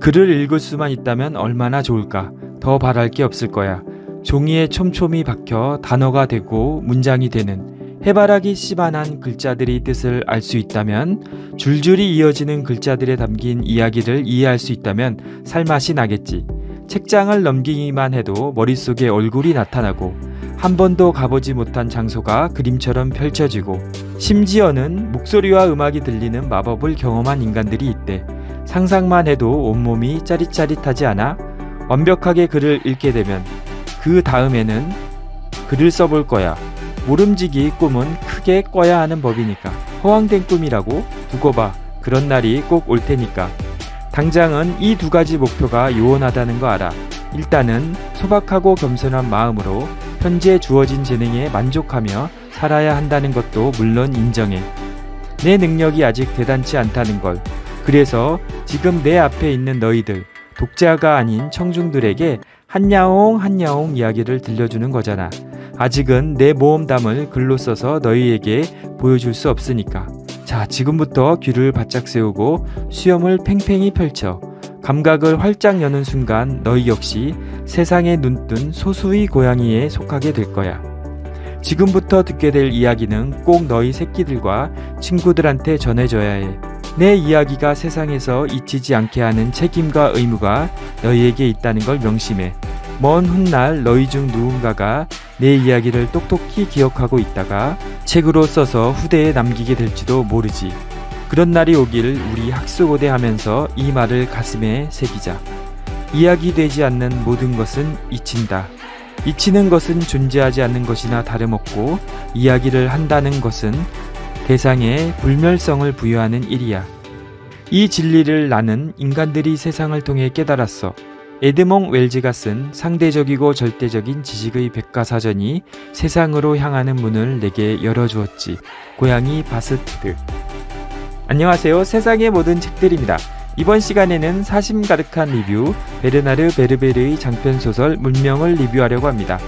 글을 읽을 수만 있다면 얼마나 좋을까. 더 바랄 게 없을 거야. 종이에 촘촘히 박혀 단어가 되고 문장이 되는 해바라기 씨만한 글자들이 뜻을 알 수 있다면, 줄줄이 이어지는 글자들에 담긴 이야기를 이해할 수 있다면 살맛이 나겠지. 책장을 넘기기만 해도 머릿속에 얼굴이 나타나고, 한 번도 가보지 못한 장소가 그림처럼 펼쳐지고, 심지어는 목소리와 음악이 들리는 마법을 경험한 인간들이 있대. 상상만 해도 온몸이 짜릿짜릿하지 않아? 완벽하게 글을 읽게 되면 그 다음에는 글을 써볼 거야. 모름지기 꿈은 크게 꿔야 하는 법이니까. 허황된 꿈이라고? 두고 봐. 그런 날이 꼭 올 테니까. 당장은 이 두 가지 목표가 요원하다는 거 알아. 일단은 소박하고 겸손한 마음으로 현재 주어진 재능에 만족하며 살아야 한다는 것도 물론 인정해. 내 능력이 아직 대단치 않다는 걸. 그래서 지금 내 앞에 있는 너희들, 독자가 아닌 청중들에게 한야옹 한야옹 이야기를 들려주는 거잖아. 아직은 내 모험담을 글로 써서 너희에게 보여줄 수 없으니까. 자, 지금부터 귀를 바짝 세우고 수염을 팽팽히 펼쳐. 감각을 활짝 여는 순간 너희 역시 세상에 눈뜬 소수의 고양이에 속하게 될 거야. 지금부터 듣게 될 이야기는 꼭 너희 새끼들과 친구들한테 전해줘야 해. 내 이야기가 세상에서 잊히지 않게 하는 책임과 의무가 너희에게 있다는 걸 명심해. 먼 훗날 너희 중 누군가가 내 이야기를 똑똑히 기억하고 있다가 책으로 써서 후대에 남기게 될지도 모르지. 그런 날이 오길 우리 학수고대 하면서 이 말을 가슴에 새기자. 이야기되지 않는 모든 것은 잊힌다. 잊히는 것은 존재하지 않는 것이나 다름없고, 이야기를 한다는 것은 대상에 불멸성을 부여하는 일이야. 이 진리를 나는 인간들이 세상을 통해 깨달았어. 에드몽 웰즈가 쓴 상대적이고 절대적인 지식의 백과사전이 세상으로 향하는 문을 내게 열어주었지. 고양이 바스티드. 안녕하세요. 세상의 모든 책들입니다. 이번 시간에는 사심 가득한 리뷰, 베르나르 베르베르의 장편소설 문명을 리뷰하려고 합니다.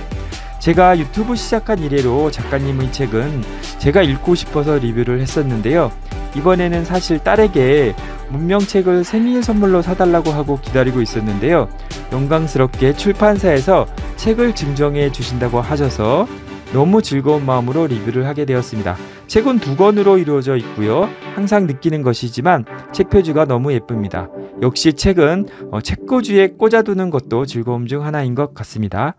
제가 유튜브 시작한 이래로 작가님의 책은 제가 읽고 싶어서 리뷰를 했었는데요. 이번에는 사실 딸에게 문명책을 생일 선물로 사달라고 하고 기다리고 있었는데요. 영광스럽게 출판사에서 책을 증정해 주신다고 하셔서 너무 즐거운 마음으로 리뷰를 하게 되었습니다. 책은 두 권으로 이루어져 있고요. 항상 느끼는 것이지만 책 표지가 너무 예쁩니다. 역시 책은 책꽂이에 꽂아두는 것도 즐거움 중 하나인 것 같습니다.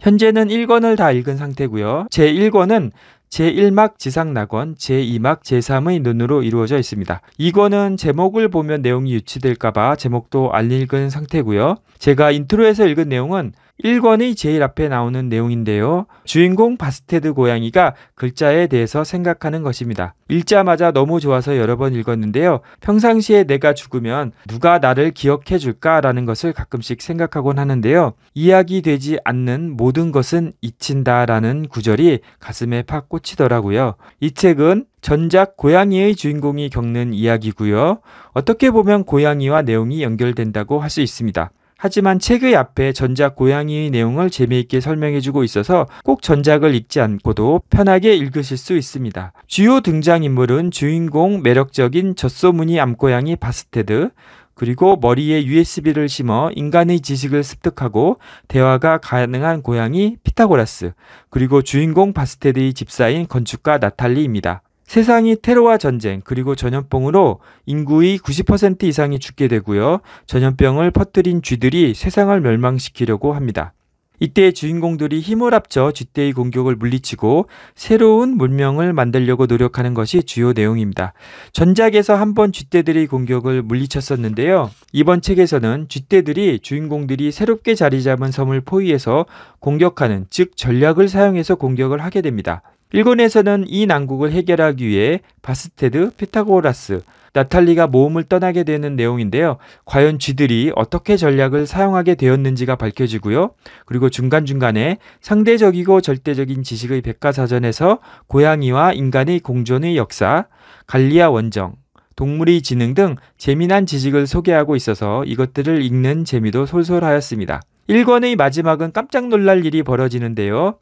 현재는 1권을 다 읽은 상태고요. 제1권은 제1막 지상낙원, 제2막 제3의 눈으로 이루어져 있습니다. 2권은 제목을 보면 내용이 유추될까봐 제목도 안 읽은 상태고요. 제가 인트로에서 읽은 내용은 1권의 제일 앞에 나오는 내용인데요. 주인공 바스테드 고양이가 글자에 대해서 생각하는 것입니다. 읽자마자 너무 좋아서 여러 번 읽었는데요. 평상시에 내가 죽으면 누가 나를 기억해 줄까라는 것을 가끔씩 생각하곤 하는데요. 이야기되지 않는 모든 것은 잊힌다라는 구절이 가슴에 팍 꽂히더라고요. 이 책은 전작 고양이의 주인공이 겪는 이야기고요. 어떻게 보면 고양이와 내용이 연결된다고 할 수 있습니다. 하지만 책의 앞에 전작 고양이의 내용을 재미있게 설명해주고 있어서 꼭 전작을 읽지 않고도 편하게 읽으실 수 있습니다. 주요 등장인물은 주인공 매력적인 젖소무늬 암고양이 바스테드, 그리고 머리에 USB를 심어 인간의 지식을 습득하고 대화가 가능한 고양이 피타고라스, 그리고 주인공 바스테드의 집사인 건축가 나탈리입니다. 세상이 테러와 전쟁, 그리고 전염병으로 인구의 90% 이상이 죽게 되고요. 전염병을 퍼뜨린 쥐들이 세상을 멸망시키려고 합니다. 이때 주인공들이 힘을 합쳐 쥐떼의 공격을 물리치고 새로운 문명을 만들려고 노력하는 것이 주요 내용입니다. 전작에서 한번 쥐떼들의 공격을 물리쳤었는데요. 이번 책에서는 쥐떼들이 주인공들이 새롭게 자리 잡은 섬을 포위해서 공격하는, 즉 전략을 사용해서 공격을 하게 됩니다. 1권에서는 이 난국을 해결하기 위해 바스테드, 피타고라스, 나탈리가 모험을 떠나게 되는 내용인데요. 과연 쥐들이 어떻게 전략을 사용하게 되었는지가 밝혀지고요. 그리고 중간중간에 상대적이고 절대적인 지식의 백과사전에서 고양이와 인간의 공존의 역사, 갈리아 원정, 동물의 지능 등 재미난 지식을 소개하고 있어서 이것들을 읽는 재미도 솔솔하였습니다. 1권의 마지막은 깜짝 놀랄 일이 벌어지는데요.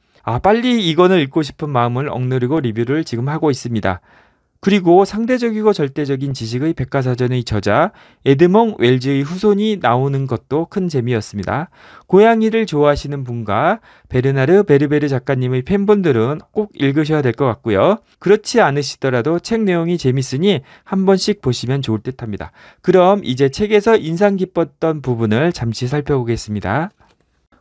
빨리 이 권을 읽고 싶은 마음을 억누르고 리뷰를 지금 하고 있습니다. 그리고 상대적이고 절대적인 지식의 백과사전의 저자 에드몽 웰즈의 후손이 나오는 것도 큰 재미였습니다. 고양이를 좋아하시는 분과 베르나르 베르베르 작가님의 팬분들은 꼭 읽으셔야 될 것 같고요. 그렇지 않으시더라도 책 내용이 재밌으니 한 번씩 보시면 좋을 듯합니다. 그럼 이제 책에서 인상 깊었던 부분을 잠시 살펴보겠습니다.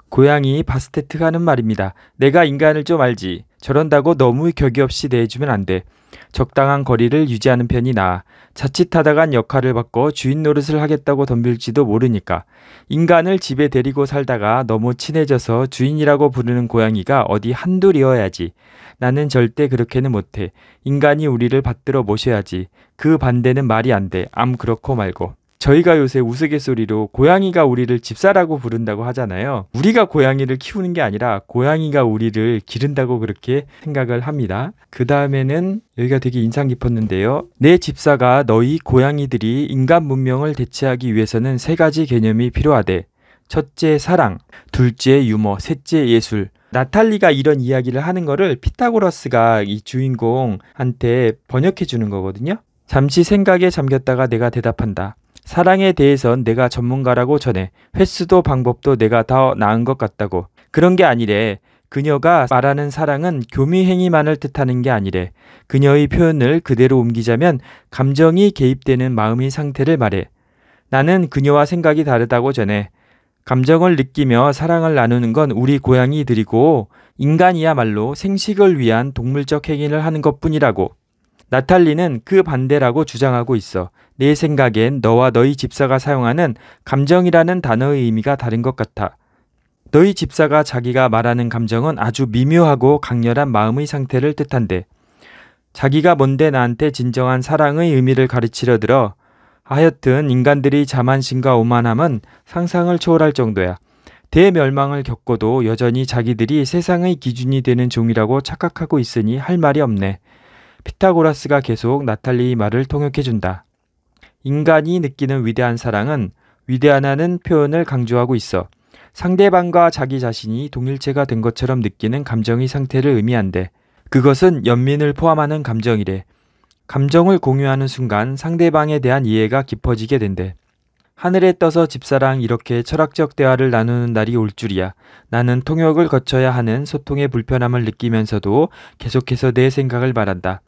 고양이 바스테트가 하는 말입니다. 내가 인간을 좀 알지. 저런다고 너무 격이 없이 대해주면 안 돼. 적당한 거리를 유지하는 편이 나아. 자칫하다간 역할을 바꿔 주인 노릇을 하겠다고 덤빌지도 모르니까. 인간을 집에 데리고 살다가 너무 친해져서 주인이라고 부르는 고양이가 어디 한둘이어야지. 나는 절대 그렇게는 못해. 인간이 우리를 받들어 모셔야지. 그 반대는 말이 안 돼. 암 그렇고 말고. 저희가 요새 우스갯소리로 고양이가 우리를 집사라고 부른다고 하잖아요. 우리가 고양이를 키우는 게 아니라 고양이가 우리를 기른다고 그렇게 생각을 합니다. 그 다음에는 여기가 되게 인상 깊었는데요. 내 집사가 너희 고양이들이 인간 문명을 대체하기 위해서는 세 가지 개념이 필요하대. 첫째 사랑, 둘째 유머, 셋째 예술. 나탈리가 이런 이야기를 하는 거를 피타고라스가 이 주인공한테 번역해 주는 거거든요. 잠시 생각에 잠겼다가 내가 대답한다. 사랑에 대해선 내가 전문가라고 전해. 횟수도 방법도 내가 더 나은 것 같다고. 그런 게 아니래. 그녀가 말하는 사랑은 교미 행위만을 뜻하는 게 아니래. 그녀의 표현을 그대로 옮기자면 감정이 개입되는 마음의 상태를 말해. 나는 그녀와 생각이 다르다고 전해. 감정을 느끼며 사랑을 나누는 건 우리 고양이들이고 인간이야말로 생식을 위한 동물적 행위를 하는 것뿐이라고. 나탈리는 그 반대라고 주장하고 있어. 내 생각엔 너와 너희 집사가 사용하는 감정이라는 단어의 의미가 다른 것 같아. 너희 집사가 자기가 말하는 감정은 아주 미묘하고 강렬한 마음의 상태를 뜻한대. 자기가 뭔데 나한테 진정한 사랑의 의미를 가르치려 들어. 하여튼 인간들이 자만심과 오만함은 상상을 초월할 정도야. 대멸망을 겪고도 여전히 자기들이 세상의 기준이 되는 종이라고 착각하고 있으니 할 말이 없네. 피타고라스가 계속 나탈리의 말을 통역해준다. 인간이 느끼는 위대한 사랑은 위대하다는 표현을 강조하고 있어. 상대방과 자기 자신이 동일체가 된 것처럼 느끼는 감정의 상태를 의미한대. 그것은 연민을 포함하는 감정이래. 감정을 공유하는 순간 상대방에 대한 이해가 깊어지게 된대. 하늘에 떠서 집사랑 이렇게 철학적 대화를 나누는 날이 올 줄이야. 나는 통역을 거쳐야 하는 소통의 불편함을 느끼면서도 계속해서 내 생각을 말한다.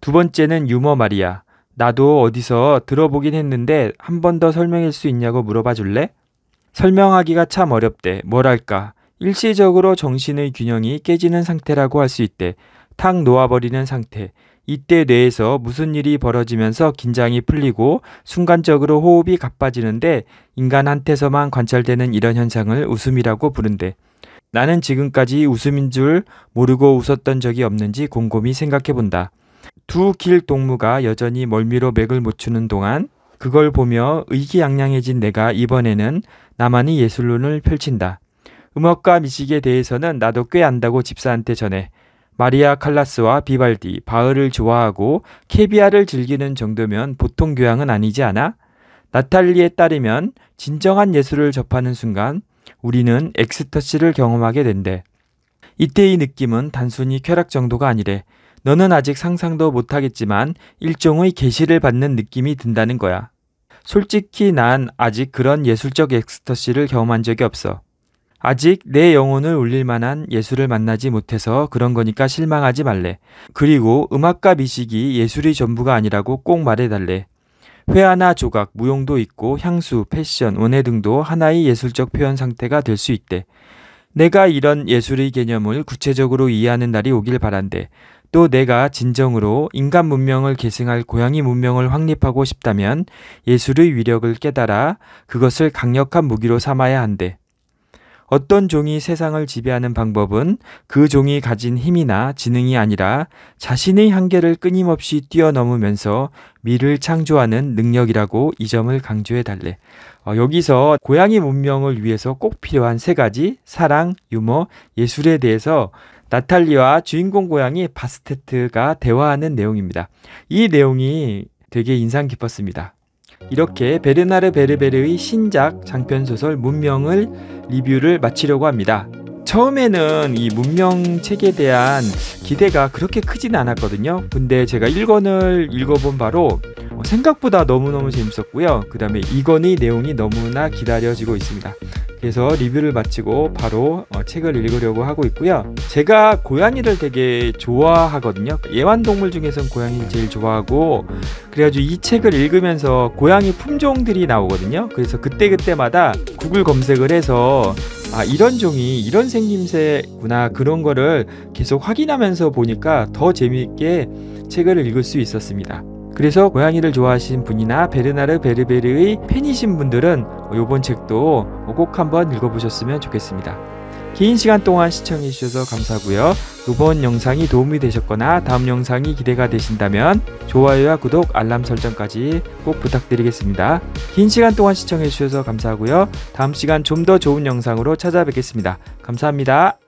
두 번째는 유머 말이야. 나도 어디서 들어보긴 했는데 한 번 더 설명할 수 있냐고 물어봐 줄래? 설명하기가 참 어렵대. 뭐랄까. 일시적으로 정신의 균형이 깨지는 상태라고 할 수 있대. 탁 놓아버리는 상태. 이때 뇌에서 무슨 일이 벌어지면서 긴장이 풀리고 순간적으로 호흡이 가빠지는데 인간한테서만 관찰되는 이런 현상을 웃음이라고 부른대. 나는 지금까지 웃음인 줄 모르고 웃었던 적이 없는지 곰곰이 생각해본다. 두 길 동무가 여전히 멀미로 맥을 못 추는 동안 그걸 보며 의기양양해진 내가 이번에는 나만의 예술론을 펼친다. 음악과 미식에 대해서는 나도 꽤 안다고 집사한테 전해. 마리아 칼라스와 비발디, 바흐를 좋아하고 캐비아를 즐기는 정도면 보통 교양은 아니지 않아? 나탈리에 따르면 진정한 예술을 접하는 순간 우리는 엑스터시를 경험하게 된대. 이때의 느낌은 단순히 쾌락 정도가 아니래. 너는 아직 상상도 못하겠지만 일종의 계시를 받는 느낌이 든다는 거야. 솔직히 난 아직 그런 예술적 엑스터시를 경험한 적이 없어. 아직 내 영혼을 울릴 만한 예술을 만나지 못해서 그런 거니까 실망하지 말래. 그리고 음악과 미식이 예술이 전부가 아니라고 꼭 말해달래. 회화나 조각, 무용도 있고 향수, 패션, 원예 등도 하나의 예술적 표현 상태가 될 수 있대. 내가 이런 예술의 개념을 구체적으로 이해하는 날이 오길 바란대. 또 내가 진정으로 인간 문명을 계승할 고양이 문명을 확립하고 싶다면 예술의 위력을 깨달아 그것을 강력한 무기로 삼아야 한대. 어떤 종이 세상을 지배하는 방법은 그 종이 가진 힘이나 지능이 아니라 자신의 한계를 끊임없이 뛰어넘으면서 미를 창조하는 능력이라고 이 점을 강조해달래. 여기서 고양이 문명을 위해서 꼭 필요한 세 가지 사랑, 유머, 예술에 대해서 나탈리와 주인공 고양이 바스테트가 대화하는 내용입니다. 이 내용이 되게 인상 깊었습니다. 이렇게 베르나르 베르베르의 신작 장편소설 문명을 리뷰를 마치려고 합니다. 처음에는 이 문명 책에 대한 기대가 그렇게 크진 않았거든요. 근데 제가 1권을 읽어본 바로 생각보다 너무너무 재밌었고요. 그 다음에 2권의 내용이 너무나 기다려지고 있습니다. 그래서 리뷰를 마치고 바로 책을 읽으려고 하고 있고요. 제가 고양이를 되게 좋아하거든요. 애완동물 중에서는 고양이를 제일 좋아하고, 그래가지고 이 책을 읽으면서 고양이 품종들이 나오거든요. 그래서 그때그때마다 구글 검색을 해서 아, 이런 종이 이런 생김새구나, 그런 거를 계속 확인하면서 보니까 더 재미있게 책을 읽을 수 있었습니다. 그래서 고양이를 좋아하신 분이나 베르나르 베르베르의 팬이신 분들은 요번 책도 꼭 한번 읽어보셨으면 좋겠습니다. 긴 시간 동안 시청해주셔서 감사하고요. 요번 영상이 도움이 되셨거나 다음 영상이 기대가 되신다면 좋아요와 구독, 알람 설정까지 꼭 부탁드리겠습니다. 긴 시간 동안 시청해주셔서 감사하고요. 다음 시간 좀 더 좋은 영상으로 찾아뵙겠습니다. 감사합니다.